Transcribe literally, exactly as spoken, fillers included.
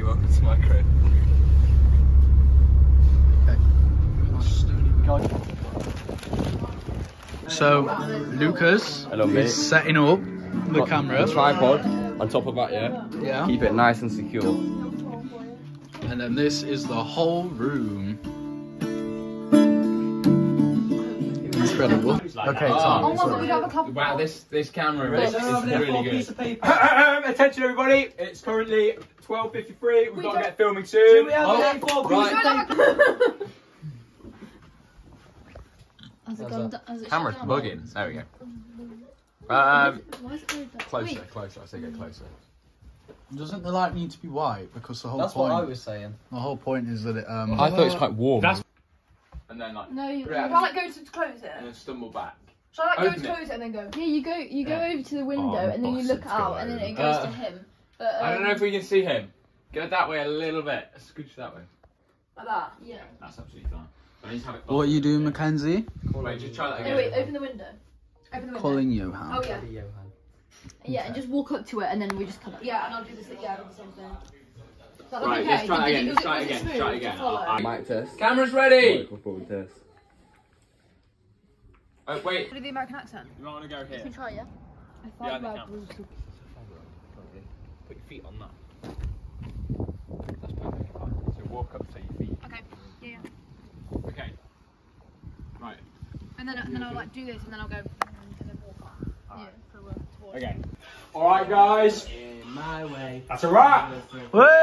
everybody, welcome to my crib. Okay. So, Lucas Hello, is mate. setting up the Got camera. The tripod on top of that, yeah? Yeah. Keep it nice and secure. And then this is the whole room. Incredible. Okay, Tom. Oh, oh, wow, wow, this this camera is, is really good. Attention, everybody! It's currently twelve fifty-three. We've we got to get filming soon. We have oh, right. Has it gone down? Has it camera's bugging. There we go. Um, closer, closer. I say get closer. Doesn't the light need to be white? Because the whole That's point. That's what I was saying. The whole point is that it. Um, I thought it's quite warm. That's And then like no, you, shall I like go to close it and then stumble back? Shall I like Open go to close it. it and then go? Yeah, you go, you go yeah. over to the window oh, and then you look out and then it goes uh, to him. But, um, I don't know if we can see him. Go that way a little bit. Scooch that way. Like that. Yeah. That's absolutely fine. I need to have it what are you doing, Mackenzie? Wait, just try that again. No, wait, open the window. Open the window. Calling Johan. Oh yeah. Johan. Yeah, okay. And just walk up to it and then we just come up. Yeah, and I'll do this. Yeah, I'll do the same thing. Right, okay. Let's try it again, let's try it again, let's try it again. I mic test. Camera's ready! Microphone test. Oh, wait. What is the American accent? You might want to go here. Let me try, yeah? I thought yeah, about brutal. Put your feet on that. That's perfectly fine. So walk up to your feet. Okay, yeah, yeah. Okay. Right. And then, and then I'll like do this and then I'll go and then walk on. All right. Yeah, towards Okay. Alright, guys. In my way. That's a wrap! Woo!